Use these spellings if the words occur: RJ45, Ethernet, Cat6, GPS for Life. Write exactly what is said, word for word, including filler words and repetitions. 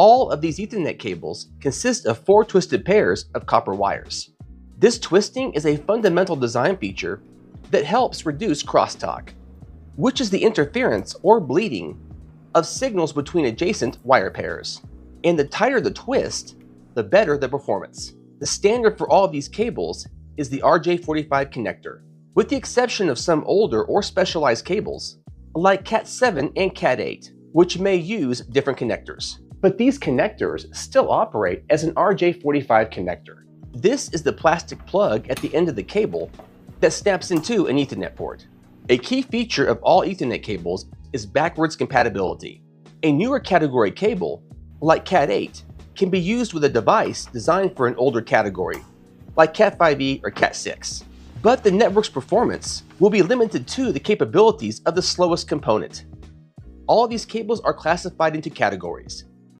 All of these Ethernet cables consist of four twisted pairs of copper wires. This twisting is a fundamental design feature that helps reduce crosstalk, which is the interference or bleeding of signals between adjacent wire pairs. And the tighter the twist, the better the performance. The standard for all of these cables is the R J forty-five connector. With the exception of some older or specialized cables, like Cat seven and Cat eight, which may use different connectors. But these connectors still operate as an R J forty-five connector. This is the plastic plug at the end of the cable that snaps into an Ethernet port. A key feature of all Ethernet cables is backwards compatibility. A newer category cable, like Cat eight, can be used with a device designed for an older category, like Cat five E or Cat six. But the network's performance will be limited to the capabilities of the slowest component. All of these cables are classified into categories,